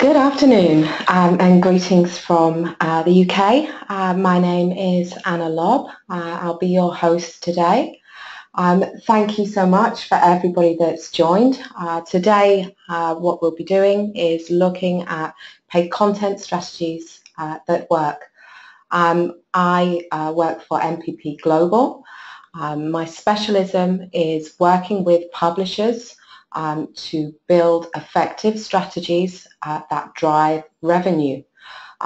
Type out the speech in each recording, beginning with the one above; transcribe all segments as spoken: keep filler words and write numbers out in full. Good afternoon um, and greetings from uh, the U K. Uh, my name is Anna Lobb. Uh, I'll be your host today. Um, thank you so much for everybody that's joined. Uh, today uh, what we'll be doing is looking at paid content strategies uh, that work. Um, I uh, work for M P P Global. Um, my specialism is working with publishers Um, to build effective strategies uh, that drive revenue,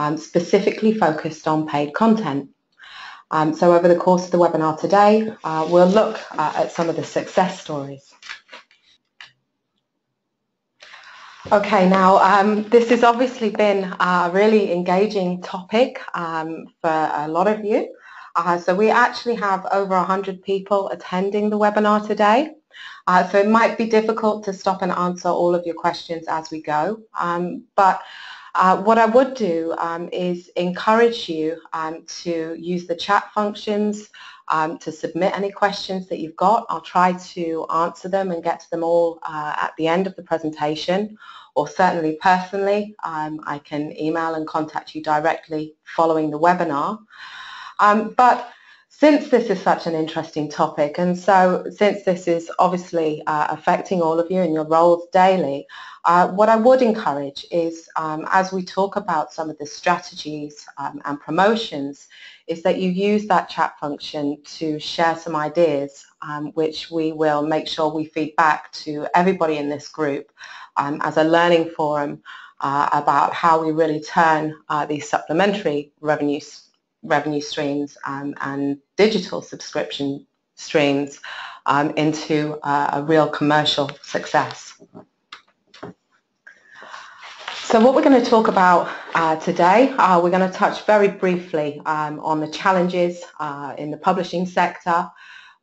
um, specifically focused on paid content. Um, so over the course of the webinar today, uh, we'll look uh, at some of the success stories. Okay, now um, this has obviously been a really engaging topic um, for a lot of you. Uh, so we actually have over one hundred people attending the webinar today. Uh, so it might be difficult to stop and answer all of your questions as we go, um, but uh, what I would do um, is encourage you um, to use the chat functions um, to submit any questions that you've got. I'll try to answer them and get to them all uh, at the end of the presentation, or certainly personally, um, I can email and contact you directly following the webinar. Um, but Since this is such an interesting topic, and so since this is obviously uh, affecting all of you in your roles daily, uh, what I would encourage is, um, as we talk about some of the strategies um, and promotions, is that you use that chat function to share some ideas, um, which we will make sure we feed back to everybody in this group um, as a learning forum uh, about how we really turn uh, these supplementary revenue revenue streams um, and digital subscription streams um, into uh, a real commercial success. So what we're going to talk about uh, today, uh, we're going to touch very briefly um, on the challenges uh, in the publishing sector.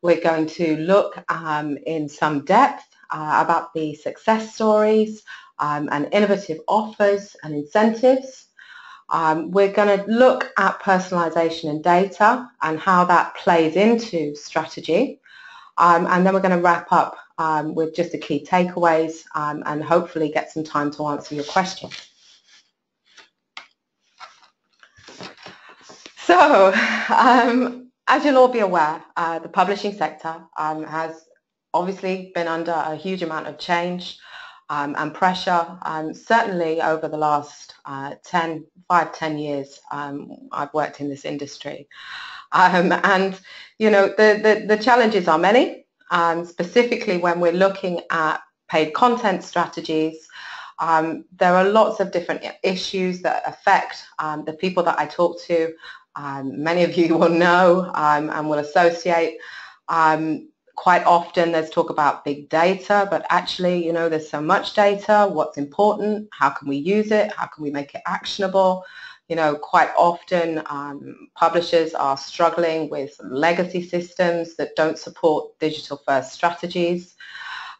We're going to look um, in some depth uh, about the success stories um, and innovative offers and incentives. Um, we're going to look at personalization and data and how that plays into strategy, um, and then we're going to wrap up um, with just the key takeaways um, and hopefully get some time to answer your questions. So, um, as you'll all be aware, uh, the publishing sector um, has obviously been under a huge amount of change Um, and pressure, um, certainly over the last uh, ten, five, ten years um, I've worked in this industry. Um, and, you know, the, the, the challenges are many, um, specifically when we're looking at paid content strategies. Um, there are lots of different issues that affect um, the people that I talk to. Um, many of you will know um, and will associate. Um, Quite often there's talk about big data, but actually, you know, there's so much data. What's important? How can we use it? How can we make it actionable? You know, quite often um, publishers are struggling with legacy systems that don't support digital-first strategies.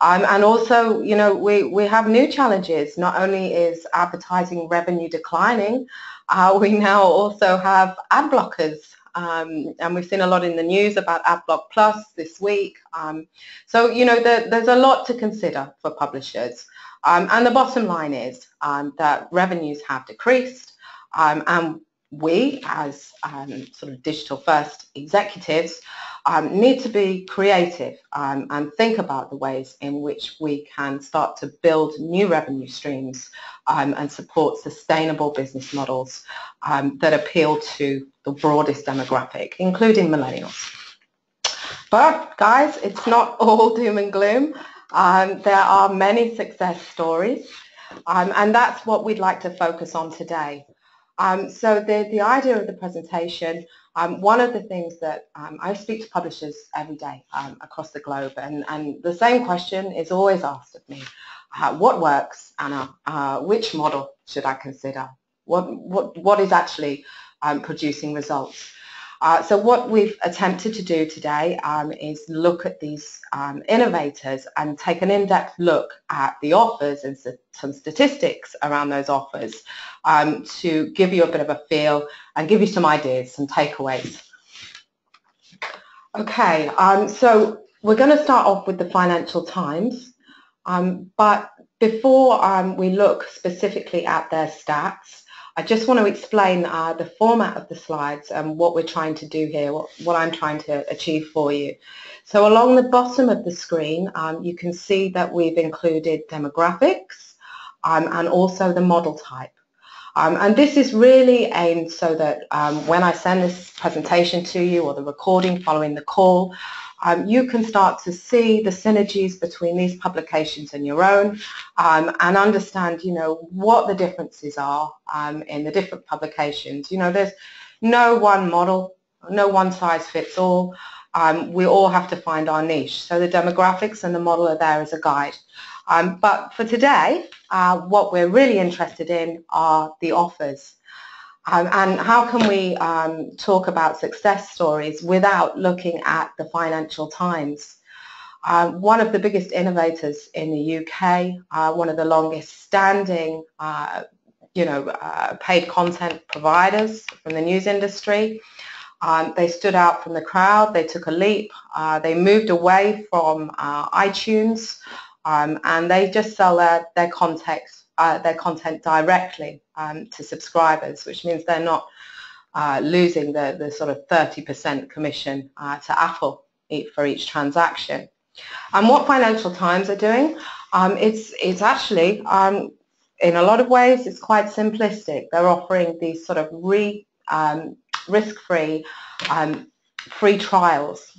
Um, and also, you know, we, we have new challenges. Not only is advertising revenue declining, uh, we now also have ad blockers. Um, and we've seen a lot in the news about Adblock Plus this week. Um, so, you know, there, there's a lot to consider for publishers. Um, and the bottom line is um, that revenues have decreased. Um, and we, as um, sort of digital-first executives, um, need to be creative um, and think about the ways in which we can start to build new revenue streams um, and support sustainable business models um, that appeal to the broadest demographic, including millennials. But, guys, it's not all doom and gloom. Um, there are many success stories, um, and that's what we'd like to focus on today. Um, so the, the idea of the presentation, um, one of the things that um, I speak to publishers every day um, across the globe, and, and the same question is always asked of me. Uh, what works, Anna? Uh, which model should I consider? What, what, what is actually um, producing results? Uh, so what we've attempted to do today um, is look at these um, innovators and take an in-depth look at the offers and st some statistics around those offers um, to give you a bit of a feel and give you some ideas, some takeaways. Okay, um, so we're going to start off with the Financial Times, um, but Before um, we look specifically at their stats, I just want to explain uh, the format of the slides and what we're trying to do here, what, what I'm trying to achieve for you. So along the bottom of the screen, um, you can see that we've included demographics um, and also the model type. Um, and this is really aimed so that um, when I send this presentation to you or the recording following the call, um, you can start to see the synergies between these publications and your own um, and understand, you know, what the differences are um, in the different publications. You know, there's no one model, no one size fits all. Um, we all have to find our niche. So the demographics and the model are there as a guide. Um, but for today, uh, what we're really interested in are the offers. Um, and how can we um, talk about success stories without looking at the Financial Times? Uh, one of the biggest innovators in the U K, uh, one of the longest standing uh, you know, uh, paid content providers from the news industry. Um, they stood out from the crowd, they took a leap, uh, they moved away from uh, iTunes. Um, and they just sell their, their, context, uh, their content directly um, to subscribers, which means they're not uh, losing the, the sort of thirty percent commission uh, to Apple for each transaction. And what Financial Times are doing, um, it's, it's actually, um, in a lot of ways, it's quite simplistic. They're offering these sort of re, um, risk-free um, free trials.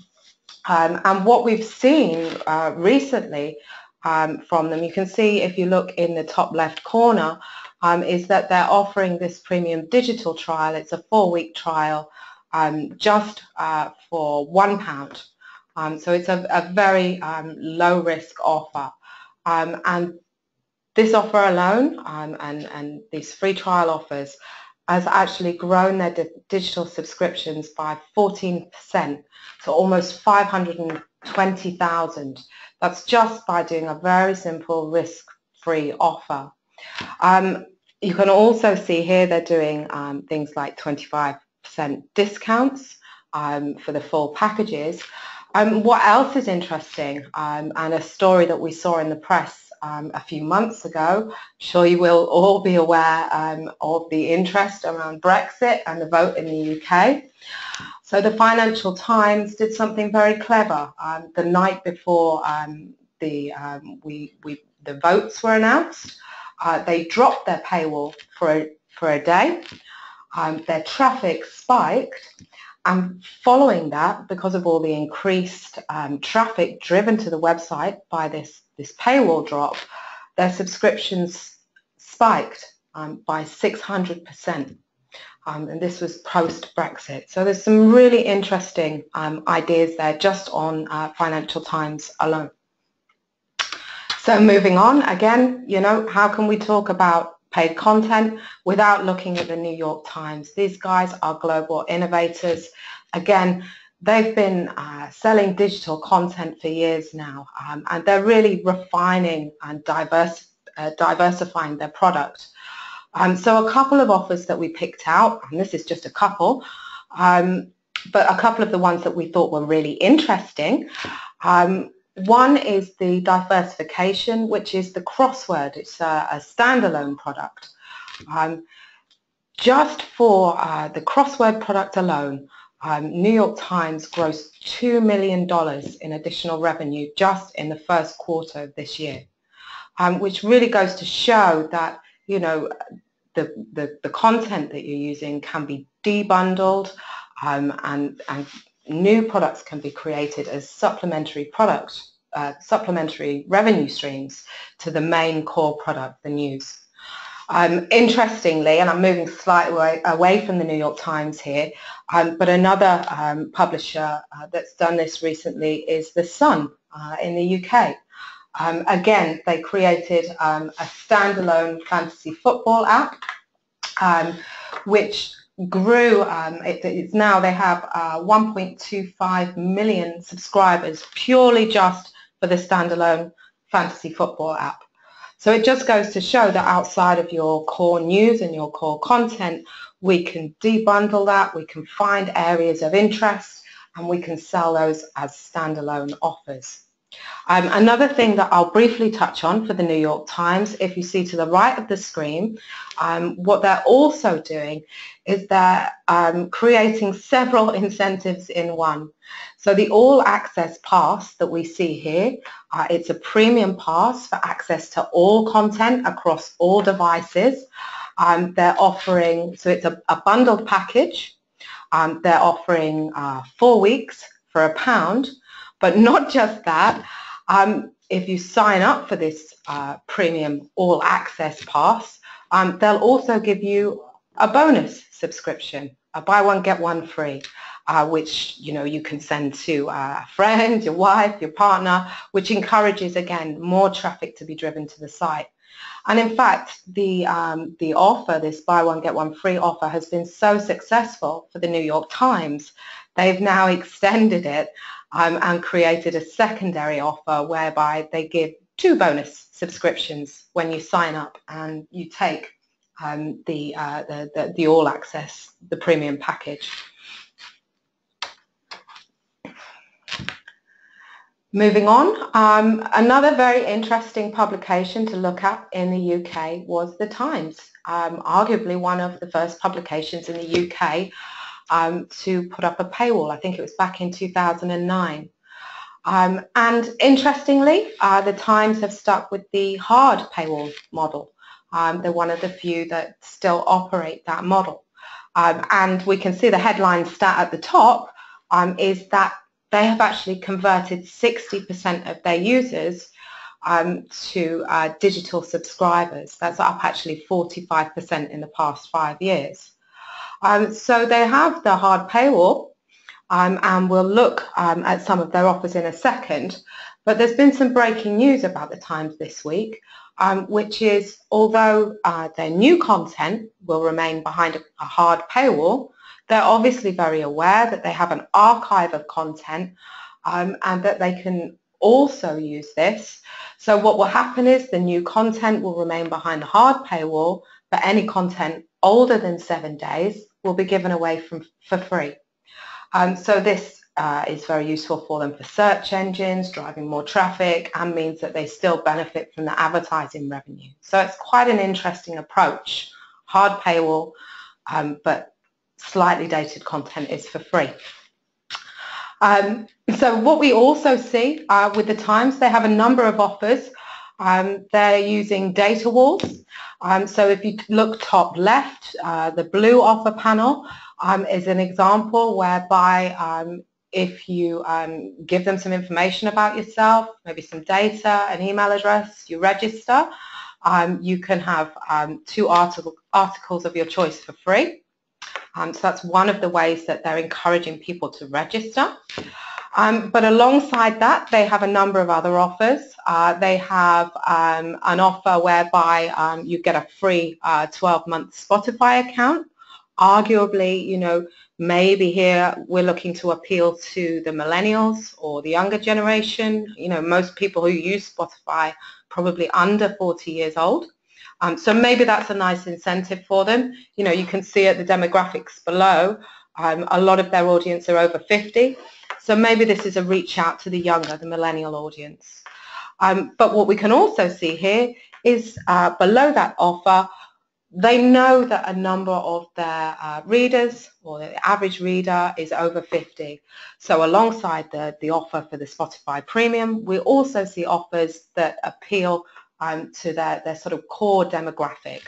Um, and what we've seen uh, recently Um, from them. You can see if you look in the top left corner um, is that they're offering this premium digital trial. It's a four-week trial um, just uh, for one pound. Um, so it's a, a very um, low-risk offer. Um, and this offer alone um, and, and these free trial offers has actually grown their di digital subscriptions by fourteen percent, so almost five hundred twenty thousand. That's just by doing a very simple risk-free offer. Um, you can also see here they're doing um, things like twenty-five percent discounts um, for the full packages. Um, what else is interesting, um, and a story that we saw in the press um, a few months ago, I'm sure you will all be aware um, of the interest around Brexit and the vote in the U K. So the Financial Times did something very clever. Um, the night before um, the, um, we, we, the votes were announced, uh, they dropped their paywall for a, for a day. Um, their traffic spiked, and following that, because of all the increased um, traffic driven to the website by this, this paywall drop, their subscriptions spiked um, by six hundred percent. Um, and this was post-Brexit. So there's some really interesting um, ideas there just on uh, Financial Times alone. So moving on, again, you know, how can we talk about paid content without looking at the New York Times? These guys are global innovators. Again, they've been uh, selling digital content for years now, um, and they're really refining and diverse, uh, diversifying their product. Um, so a couple of offers that we picked out, and this is just a couple, um, but a couple of the ones that we thought were really interesting. Um, one is the diversification, which is the crossword. It's a, a standalone product. Um, just for uh, the crossword product alone, um, New York Times grossed two million dollars in additional revenue just in the first quarter of this year, um, which really goes to show that you know, the, the, the content that you're using can be debundled um, and, and new products can be created as supplementary products, uh, supplementary revenue streams to the main core product, the news. Um, interestingly, and I'm moving slightly away, away from the New York Times here, um, but another um, publisher uh, that's done this recently is The Sun uh, in the U K. Um, again, they created um, a standalone fantasy football app, um, which grew, um, it, it's now they have uh, one point two five million subscribers purely just for the standalone fantasy football app. So it just goes to show that outside of your core news and your core content, we can debundle that, we can find areas of interest, and we can sell those as standalone offers. Um, another thing that I'll briefly touch on for the New York Times, if you see to the right of the screen, um, what they're also doing is they're um, creating several incentives in one. So the All Access Pass that we see here, uh, it's a premium pass for access to all content across all devices. Um, they're offering, so it's a, a bundled package. Um, they're offering uh, four weeks for a pound. But not just that, um, if you sign up for this uh, premium All Access Pass, um, they'll also give you a bonus subscription, a buy one, get one free, uh, which, you know, you can send to a friend, your wife, your partner, which encourages, again, more traffic to be driven to the site. And in fact, the, um, the offer, this buy one, get one free offer, has been so successful for the New York Times, they've now extended it um, and created a secondary offer whereby they give two bonus subscriptions when you sign up and you take um, the, uh, the, the, the All Access, the premium package. Moving on, um, another very interesting publication to look at in the U K was The Times, um, arguably one of the first publications in the U K um, to put up a paywall. I think it was back in two thousand nine. Um, and interestingly, uh, The Times have stuck with the hard paywall model. Um, they're one of the few that still operate that model. Um, and we can see the headline stat at the top um, is that they have actually converted sixty percent of their users um, to uh, digital subscribers. That's up actually forty-five percent in the past five years. Um, so they have the hard paywall, um, and we'll look um, at some of their offers in a second. But there's been some breaking news about The Times this week, um, which is although uh, their new content will remain behind a, a hard paywall, they're obviously very aware that they have an archive of content um, and that they can also use this. So what will happen is the new content will remain behind the hard paywall, but any content older than seven days will be given away from, for free. Um, so this uh, is very useful for them for search engines, driving more traffic, and means that they still benefit from the advertising revenue. So it's quite an interesting approach, hard paywall, um, but slightly dated content is for free. Um, so what we also see uh, with The Times, they have a number of offers. Um, they're using data walls. Um, so if you look top left, uh, the blue offer panel um, is an example whereby um, if you um, give them some information about yourself, maybe some data, an email address, you register, um, you can have um, two article, articles of your choice for free. Um, so that's one of the ways that they're encouraging people to register. Um, but alongside that, they have a number of other offers. Uh, they have um, an offer whereby um, you get a free uh, twelve-month Spotify account. Arguably, you know, maybe here we're looking to appeal to the millennials or the younger generation. You know, most people who use Spotify probably under forty years old. Um, so maybe that's a nice incentive for them. You know, you can see at the demographics below, um, a lot of their audience are over fifty. So maybe this is a reach out to the younger, the millennial audience. Um, but what we can also see here is uh, below that offer, they know that a number of their uh, readers, or the average reader, is over fifty. So alongside the, the offer for the Spotify Premium, we also see offers that appeal Um, to their, their sort of core demographic.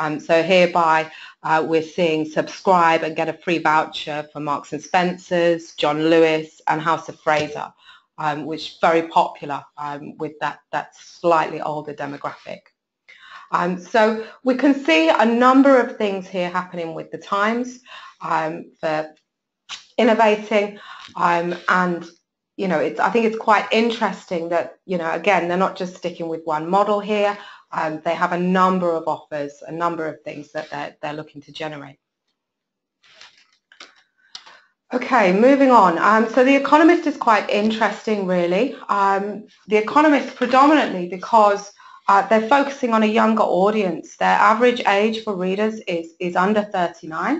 Um, so hereby uh, we're seeing subscribe and get a free voucher for Marks and Spencers, John Lewis and House of Fraser, um, which is very popular um, with that, that slightly older demographic. Um, so we can see a number of things here happening with The Times um, for innovating um, and you know, it's, I think it's quite interesting that, you know, again, they're not just sticking with one model here. Um, they have a number of offers, a number of things that they're, they're looking to generate. Okay, moving on. Um, so The Economist is quite interesting, really. Um, The Economist predominantly because uh, they're focusing on a younger audience. Their average age for readers is, is under thirty-nine.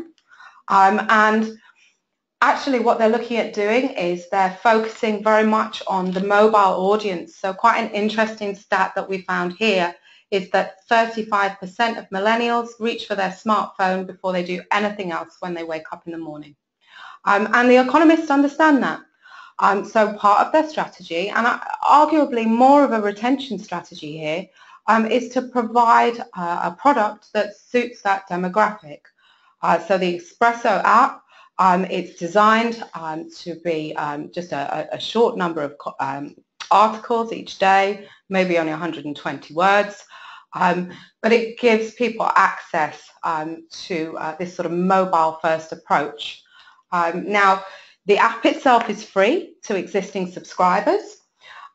Um, and actually what they're looking at doing is they're focusing very much on the mobile audience. So quite an interesting stat that we found here is that thirty-five percent of millennials reach for their smartphone before they do anything else when they wake up in the morning. Um, and The Economists understand that. Um, so part of their strategy, and arguably more of a retention strategy here, um, is to provide uh, a product that suits that demographic. Uh, so the Espresso app, um, it's designed um, to be um, just a, a short number of um, articles each day, maybe only one hundred twenty words, um, but it gives people access um, to uh, this sort of mobile-first approach. Um, now, the app itself is free to existing subscribers,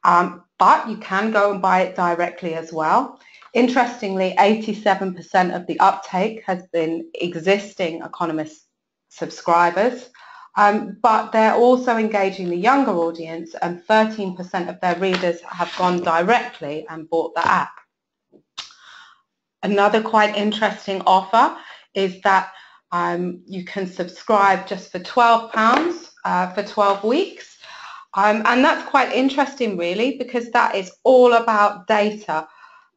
um, but you can go and buy it directly as well. Interestingly, eighty-seven percent of the uptake has been existing Economist subscribers, um, but they're also engaging the younger audience, and thirteen percent of their readers have gone directly and bought the app. Another quite interesting offer is that um, you can subscribe just for twelve pounds uh, for twelve weeks, um, and that's quite interesting really, because that is all about data.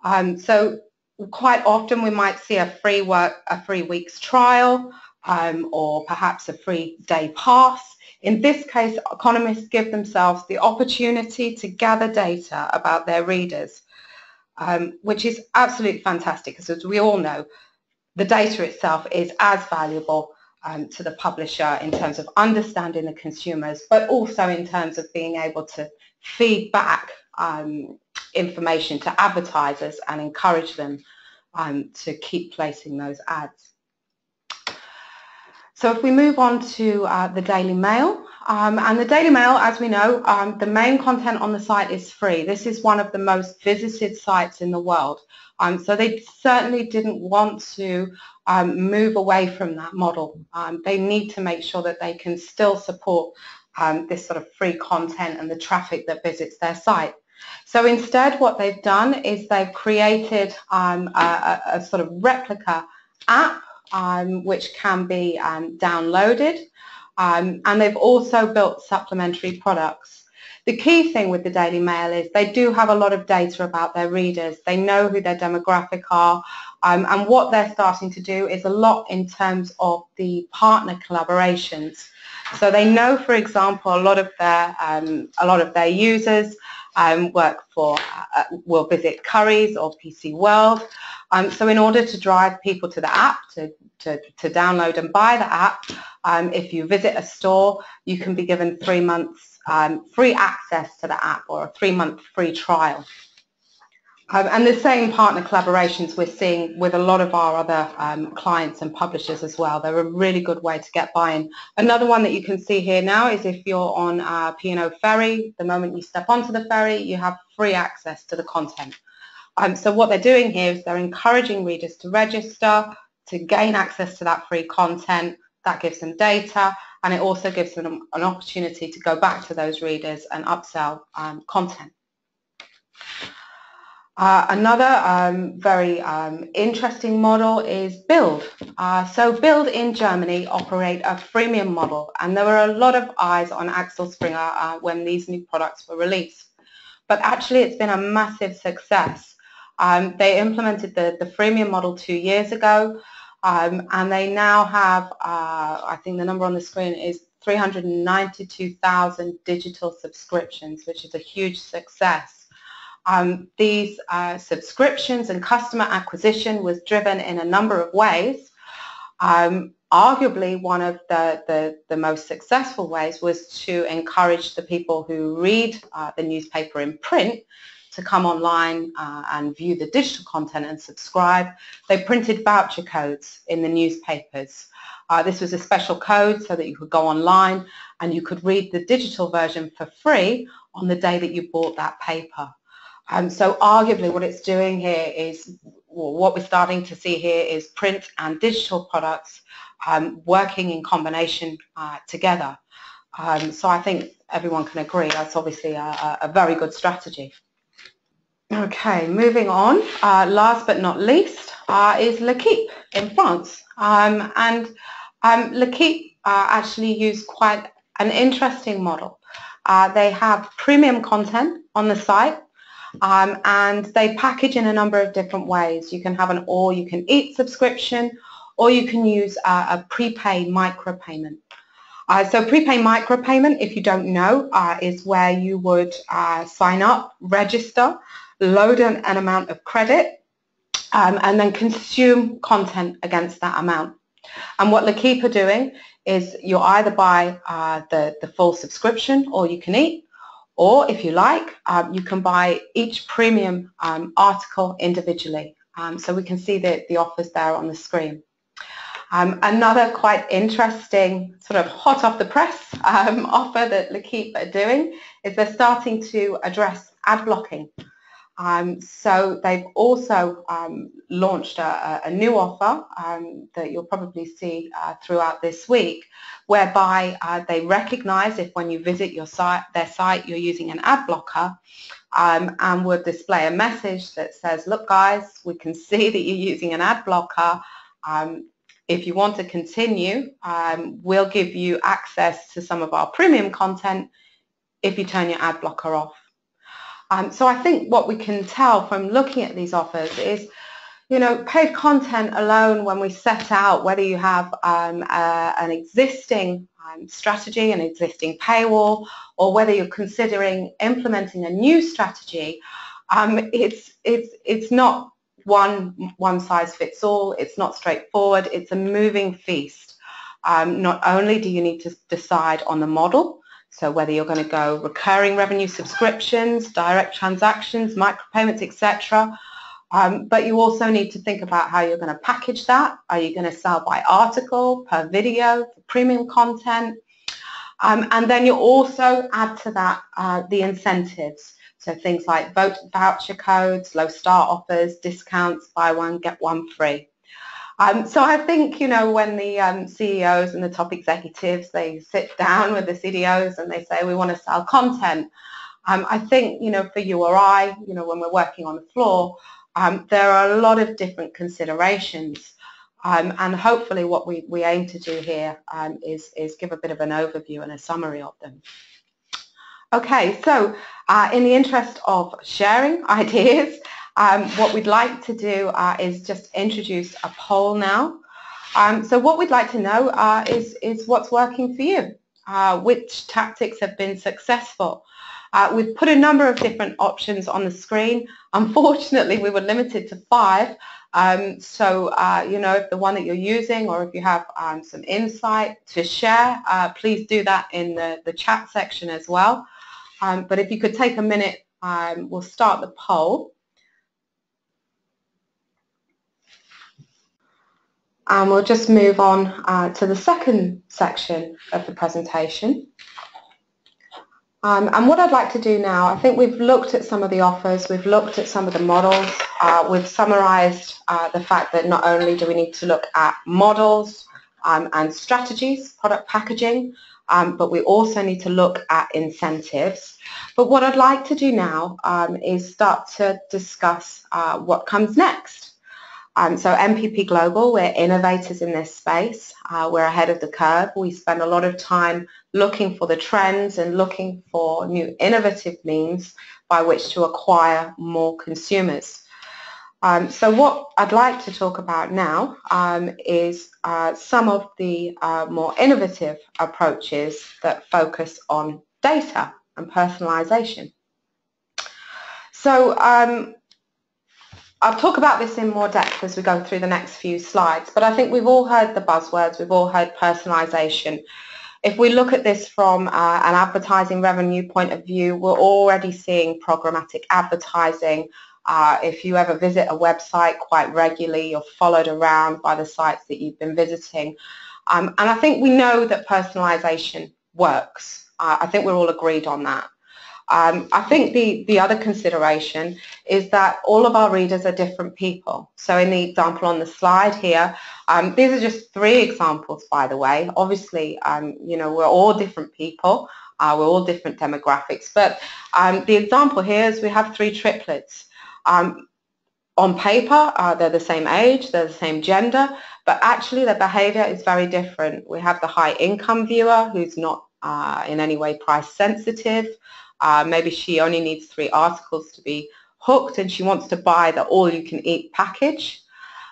Um, so quite often we might see a free work, a free week's trial, um, or perhaps a free day pass. In this case, economists give themselves the opportunity to gather data about their readers, um, which is absolutely fantastic, because as we all know, the data itself is as valuable um, to the publisher in terms of understanding the consumers, but also in terms of being able to feed back um, information to advertisers and encourage them um, to keep placing those ads. So if we move on to uh, the Daily Mail, um, and the Daily Mail, as we know, um, the main content on the site is free. This is one of the most visited sites in the world, um, so they certainly didn't want to um, move away from that model. Um, they need to make sure that they can still support um, this sort of free content and the traffic that visits their site. So instead what they've done is they've created um, a, a sort of replica app um, which can be um, downloaded, um, and they've also built supplementary products. The key thing with the Daily Mail is they do have a lot of data about their readers. They know who their demographic are, um, and what they're starting to do is a lot in terms of the partner collaborations. So they know, for example, a lot of their, um, a lot of their users Um, work for, uh, will visit Curry's or P C World. Um, so in order to drive people to the app, to, to, to download and buy the app, um, if you visit a store, you can be given three months um, free access to the app, or a three-month free trial. Um, and the same partner collaborations we're seeing with a lot of our other um, clients and publishers as well. They're a really good way to get buy-in. Another one that you can see here now is if you're on uh, P and O ferry, the moment you step onto the ferry, you have free access to the content. Um, so what they're doing here is they're encouraging readers to register, to gain access to that free content. That gives them data, and it also gives them an opportunity to go back to those readers and upsell um, content. Uh, another um, very um, interesting model is Bild. Uh, so Bild in Germany operate a freemium model, and there were a lot of eyes on Axel Springer uh, when these new products were released. But actually it's been a massive success. Um, they implemented the, the freemium model two years ago, um, and they now have, uh, I think the number on the screen is three hundred ninety-two thousand digital subscriptions, which is a huge success. Um, these uh, subscriptions and customer acquisition was driven in a number of ways. Um, arguably, one of the, the, the most successful ways was to encourage the people who read uh, the newspaper in print to come online uh, and view the digital content and subscribe. They printed voucher codes in the newspapers. Uh, this was a special code so that you could go online and you could read the digital version for free on the day that you bought that paper. Um, so arguably what it's doing here is, well, what we're starting to see here is print and digital products um, working in combination uh, together. Um, so I think everyone can agree that's obviously a, a very good strategy. Okay, moving on, uh, last but not least uh, is L'Équipe in France. Um, and Um, L'Équipe uh, actually used quite an interesting model. Uh, they have premium content on the site, um, and they package in a number of different ways. You can have an all-you-can-eat subscription, or you can use a, a prepay micropayment. Uh, so prepay micropayment, if you don't know, uh, is where you would uh, sign up, register, load an, an amount of credit, um, and then consume content against that amount. And what L'Équipe are doing is you'll either buy uh, the, the full subscription, or you can eat, or if you like, um, you can buy each premium um, article individually. Um, so we can see the, the offers there on the screen. Um, another quite interesting, sort of hot off the press um, offer that L'Équipe are doing is they're starting to address ad blocking. Um, so they've also um, launched a, a new offer um, that you'll probably see uh, throughout this week, whereby uh, they recognise if when you visit your site, their site, you're using an ad blocker, um, and would display a message that says, "Look, guys, we can see that you're using an ad blocker. Um, if you want to continue, um, we'll give you access to some of our premium content if you turn your ad blocker off." Um, so I think what we can tell from looking at these offers is, you know, paid content alone, when we set out whether you have um, uh, an existing um, strategy, an existing paywall, or whether you're considering implementing a new strategy, um, it's, it's, it's not one, one size fits all, it's not straightforward, it's a moving feast. Um, not only do you need to decide on the model, so whether you're going to go recurring revenue subscriptions, direct transactions, micropayments, et cetera. Um, but you also need to think about how you're going to package that. Are you going to sell by article, per video, for premium content? Um, and then you also add to that uh, the incentives. So things like voucher codes, low start offers, discounts, buy one, get one free. Um, so I think, you know, when the um, C E Os and the top executives, they sit down with the C D Os and they say, we want to sell content, um, I think, you know, for you or I, you know, when we're working on the floor, um, there are a lot of different considerations. Um, and hopefully what we, we aim to do here um, is, is give a bit of an overview and a summary of them. Okay, so uh, in the interest of sharing ideas, Um, what we'd like to do uh, is just introduce a poll now. Um, so what we'd like to know uh, is, is what's working for you, uh, which tactics have been successful. Uh, we've put a number of different options on the screen. Unfortunately, we were limited to five. Um, so, uh, you know, if the one that you're using, or if you have um, some insight to share, uh, please do that in the, the chat section as well. Um, but if you could take a minute, um, we'll start the poll. And we'll just move on uh, to the second section of the presentation. Um, and what I'd like to do now, I think we've looked at some of the offers, we've looked at some of the models, uh, we've summarised uh, the fact that not only do we need to look at models um, and strategies, product packaging, um, but we also need to look at incentives. But what I'd like to do now um, is start to discuss uh, what comes next. Um, so M P P Global, we're innovators in this space, uh, we're ahead of the curve, we spend a lot of time looking for the trends and looking for new innovative means by which to acquire more consumers. Um, so what I'd like to talk about now um, is uh, some of the uh, more innovative approaches that focus on data and personalization. So um, I'll talk about this in more depth as we go through the next few slides, but I think we've all heard the buzzwords, we've all heard personalisation. If we look at this from uh, an advertising revenue point of view, we're already seeing programmatic advertising. Uh, if you ever visit a website quite regularly, you're followed around by the sites that you've been visiting. Um, and I think we know that personalisation works. Uh, I think we're all agreed on that. Um, I think the, the other consideration is that all of our readers are different people. So in the example on the slide here, um, these are just three examples, by the way. Obviously, um, you know, we're all different people, uh, we're all different demographics, but um, the example here is we have three triplets. Um, on paper, uh, they're the same age, they're the same gender, But actually the behavior is very different. We have the high income viewer who's not uh, in any way price sensitive. Uh, maybe she only needs three articles to be hooked and she wants to buy the all-you-can-eat package.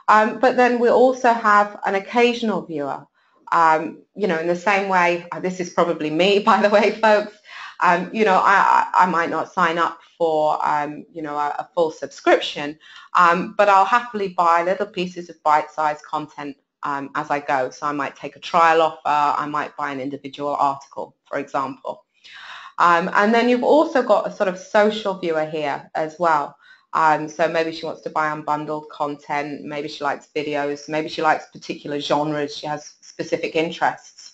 Um, but then we also have an occasional viewer. Um, you know, in the same way, uh, this is probably me, by the way, folks. Um, you know, I, I might not sign up for, um, you know, a, a full subscription, um, but I'll happily buy little pieces of bite-sized content um, as I go. So I might take a trial offer, I might buy an individual article, for example. Um, and then you've also got a sort of social viewer here as well. Um, so maybe she wants to buy unbundled content, maybe she likes videos, maybe she likes particular genres, she has specific interests.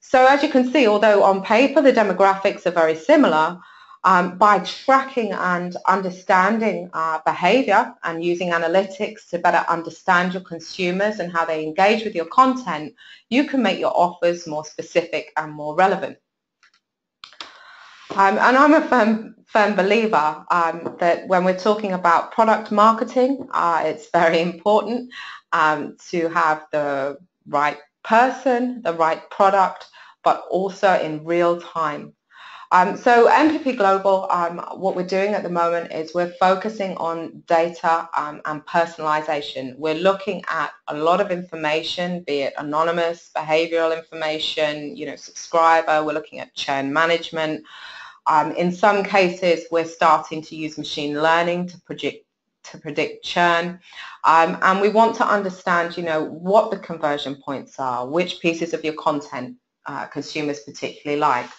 So as you can see, although on paper the demographics are very similar, um, by tracking and understanding uh, behavior and using analytics to better understand your consumers and how they engage with your content, you can make your offers more specific and more relevant. Um, and I'm a firm, firm believer um, that when we're talking about product marketing, uh, it's very important um, to have the right person, the right product, but also in real time. Um, so M P P Global, um, what we're doing at the moment is we're focusing on data um, and personalization. We're looking at a lot of information, be it anonymous, behavioral information, you know, subscriber, we're looking at churn management. Um, in some cases, we're starting to use machine learning to predict to predict churn, um, and we want to understand, you know, what the conversion points are, which pieces of your content uh, consumers particularly like.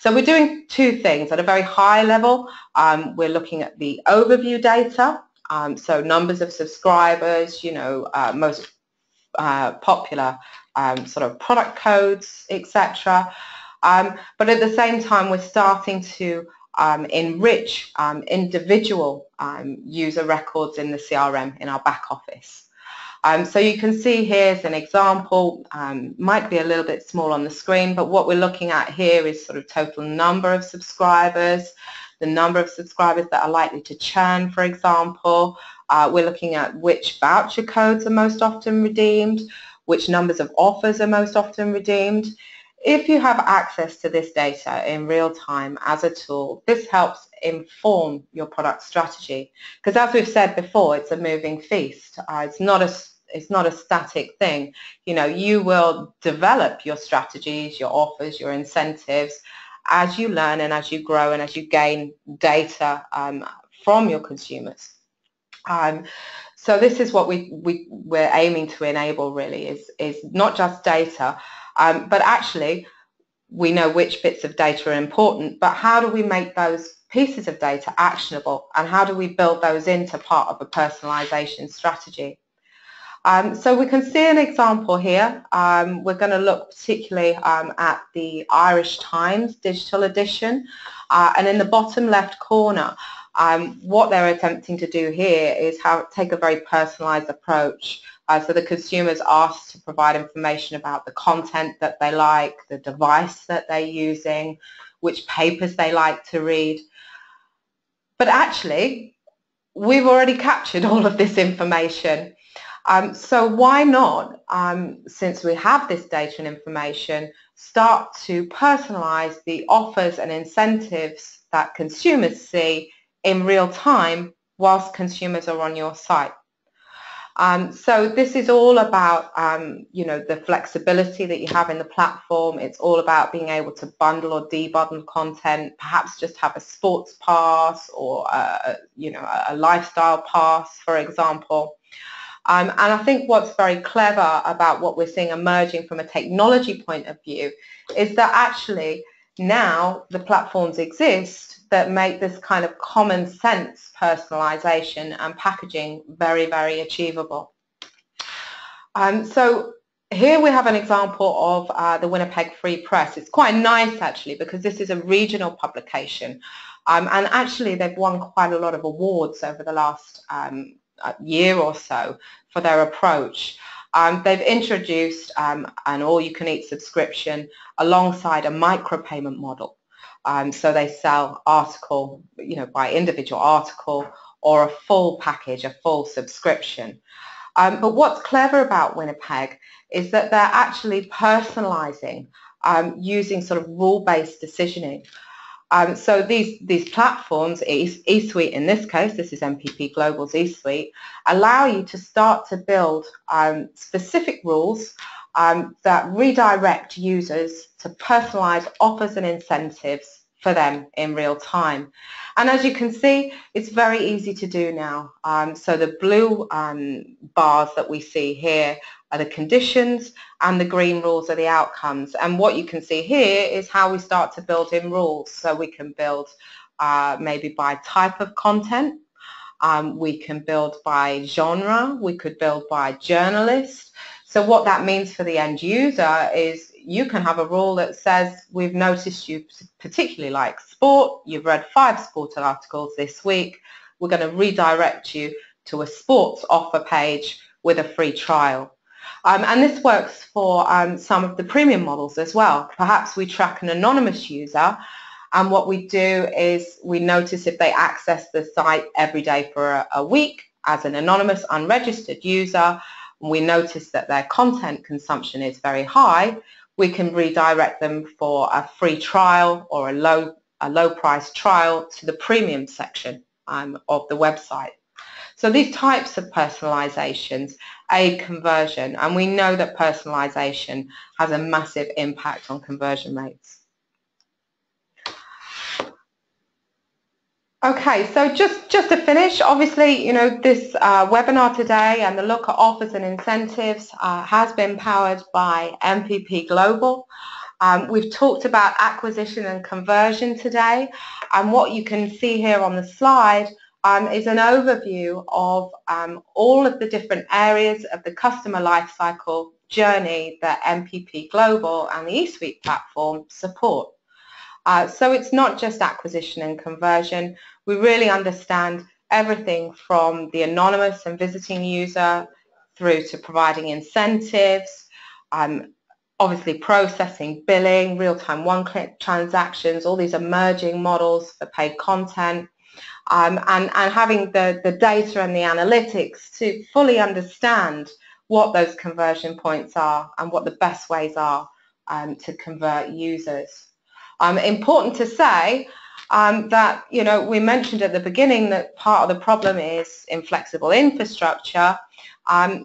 So we're doing two things at a very high level. Um, we're looking at the overview data, um, so numbers of subscribers, you know, uh, most uh, popular um, sort of product codes, et cetera. Um, but at the same time, we're starting to um, enrich um, individual um, user records in the C R M in our back office. Um, so you can see here's an example, um, might be a little bit small on the screen, but what we're looking at here is sort of total number of subscribers, the number of subscribers that are likely to churn, for example. Uh, we're looking at which voucher codes are most often redeemed, which numbers of offers are most often redeemed. If you have access to this data in real time as a tool, this helps inform your product strategy. Because as we've said before, it's a moving feast. Uh, it's not a it's not a static thing. You know, you will develop your strategies, your offers, your incentives as you learn and as you grow and as you gain data um, from your consumers. Um, so this is what we we we're aiming to enable. Really, is is not just data. Um, but actually, we know which bits of data are important, but how do we make those pieces of data actionable, and how do we build those into part of a personalization strategy? Um, so we can see an example here. Um, we're going to look particularly um, at the Irish Times digital edition, uh, and in the bottom left corner, um, what they're attempting to do here is have, take a very personalized approach. Uh, so the consumer's asked to provide information about the content that they like, the device that they're using, which papers they like to read. But actually, we've already captured all of this information. Um, so why not, um, since we have this data and information, start to personalize the offers and incentives that consumers see in real time whilst consumers are on your site? Um, so this is all about, um, you know, the flexibility that you have in the platform. It's all about being able to bundle or debundle content, perhaps just have a sports pass or, a, you know, a lifestyle pass, for example. Um, and I think what's very clever about what we're seeing emerging from a technology point of view is that actually now the platforms exist that make this kind of common sense personalization and packaging very, very achievable. Um, so here we have an example of uh, the Winnipeg Free Press. It's quite nice actually because this is a regional publication, um, and actually they've won quite a lot of awards over the last um, year or so for their approach. Um, they've introduced um, an all-you-can-eat subscription alongside a micropayment model. Um, so they sell article, you know, by individual article or a full package, a full subscription. Um, but what's clever about Winnipeg is that they're actually personalizing um, using sort of rule-based decisioning. Um, so these, these platforms, eSuite in this case, this is M P P Global's eSuite, allow you to start to build um, specific rules um, that redirect users to personalize offers and incentives for them in real time. And as you can see, it's very easy to do now. Um, so the blue um, bars that we see here are the conditions, and the green rules are the outcomes. And what you can see here is how we start to build in rules. So we can build uh, maybe by type of content, um, we can build by genre, we could build by journalist. So what that means for the end user is you can have a rule that says, we've noticed you particularly like sport, you've read five sport articles this week, we're going to redirect you to a sports offer page with a free trial. Um, and this works for um, some of the premium models as well. Perhaps we track an anonymous user, and what we do is we notice if they access the site every day for a, a week as an anonymous, unregistered user, we notice that their content consumption is very high, we can redirect them for a free trial or a low, a low price trial to the premium section um, of the website. So these types of personalizations aid conversion, and we know that personalization has a massive impact on conversion rates. Okay, so just, just to finish, obviously, you know, this uh, webinar today and the look at offers and incentives uh, has been powered by M P P Global. Um, we've talked about acquisition and conversion today, and what you can see here on the slide um, is an overview of um, all of the different areas of the customer lifecycle journey that M P P Global and the eSuite platform support. Uh, so it's not just acquisition and conversion. We really understand everything from the anonymous and visiting user through to providing incentives, um, obviously processing billing, real-time one-click transactions, all these emerging models for paid content, um, and, and having the, the data and the analytics to fully understand what those conversion points are and what the best ways are um, to convert users. Um, important to say um, that, you know, we mentioned at the beginning that part of the problem is inflexible infrastructure. Um,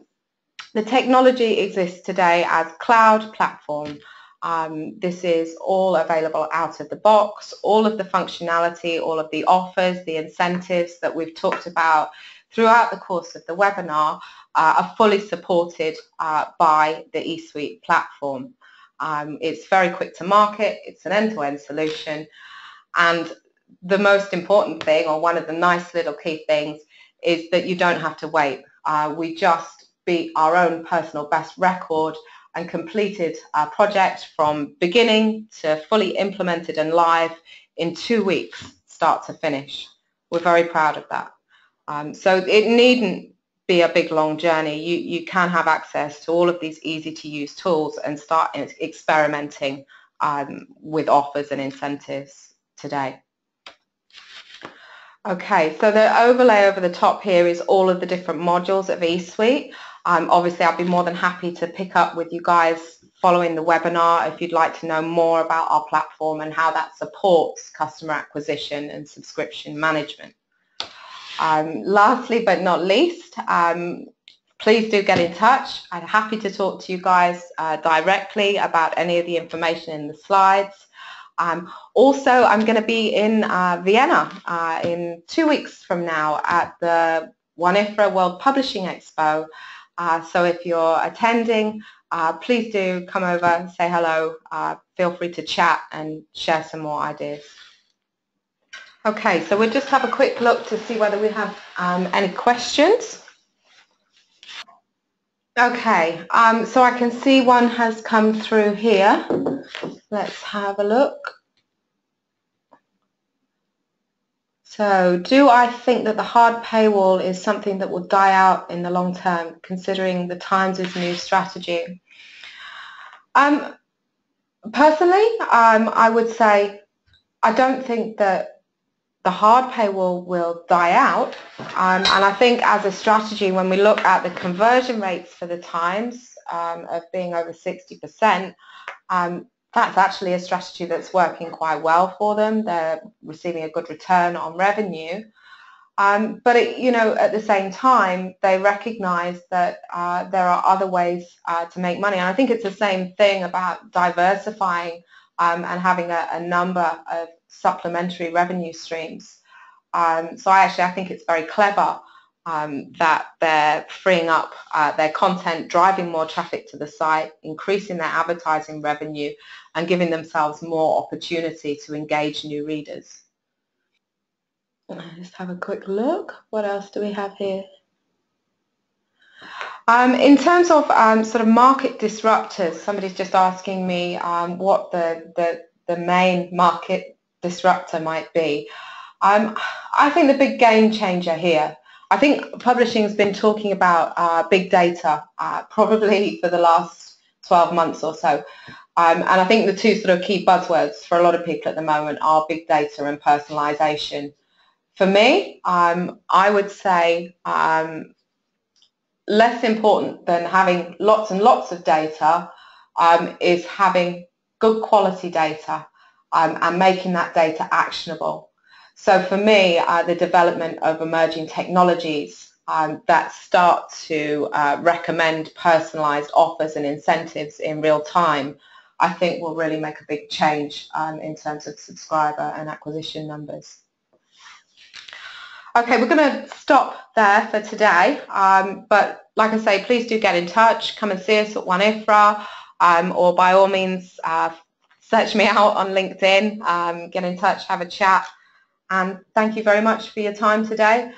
the technology exists today as cloud platform. Um, this is all available out of the box. All of the functionality, all of the offers, the incentives that we've talked about throughout the course of the webinar uh, are fully supported uh, by the eSuite platform. Um, it's very quick to market, it's an end-to-end solution, and the most important thing, or one of the nice little key things, is that you don't have to wait. Uh, we just beat our own personal best record and completed our project from beginning to fully implemented and live in two weeks, start to finish. We're very proud of that. Um, so it needn't be a big long journey. You, you can have access to all of these easy to use tools and start experimenting um, with offers and incentives today. Okay, so the overlay over the top here is all of the different modules of eSuite. Um, obviously, I'll be more than happy to pick up with you guys following the webinar if you'd like to know more about our platform and how that supports customer acquisition and subscription management. Um, lastly but not least, um, please do get in touch. I'm happy to talk to you guys uh, directly about any of the information in the slides. Um, also, I'm going to be in uh, Vienna uh, in two weeks from now at the WANIFRA World Publishing Expo. Uh, so if you're attending, uh, please do come over, say hello, uh, feel free to chat and share some more ideas. Okay, so we'll just have a quick look to see whether we have um, any questions. Okay, um, so I can see one has come through here. Let's have a look. So, do I think that the hard paywall is something that will die out in the long term, considering the Times' new strategy? Um, personally, um, I would say I don't think that the hard paywall will die out. Um, and I think as a strategy, when we look at the conversion rates for the Times um, of being over sixty percent, um, that's actually a strategy that's working quite well for them. They're receiving a good return on revenue. Um, but, it, you know, at the same time, they recognize that uh, there are other ways uh, to make money. And I think it's the same thing about diversifying um, and having a, a number of supplementary revenue streams. Um, so I actually, I think it's very clever um, that they're freeing up uh, their content, driving more traffic to the site, increasing their advertising revenue, and giving themselves more opportunity to engage new readers. Just have a quick look. What else do we have here? Um, in terms of um, sort of market disruptors, somebody's just asking me um, what the, the, the main market disruptor might be. Um, I think the big game changer here, I think publishing has been talking about uh, big data uh, probably for the last twelve months or so. Um, and I think the two sort of key buzzwords for a lot of people at the moment are big data and personalization. For me, um, I would say um, less important than having lots and lots of data um, is having good quality data um, and making that data actionable. So for me, uh, the development of emerging technologies um, that start to uh, recommend personalized offers and incentives in real time, I think will really make a big change um, in terms of subscriber and acquisition numbers. Okay, we're going to stop there for today, um, but like I say, please do get in touch, come and see us at WANIFRA, um, or by all means, uh, search me out on LinkedIn, um, get in touch, have a chat, and thank you very much for your time today.